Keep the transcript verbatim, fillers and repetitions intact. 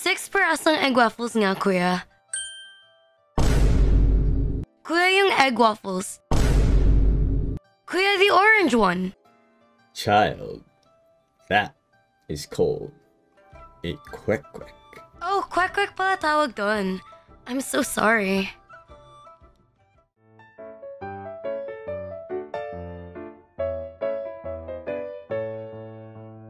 Six perasong egg waffles nga, kuya. Kuya yung egg waffles. Kuya, the orange one. Child, that is called a kwek kwek. Oh, kwek kwek pala tawag doon. I'm so sorry.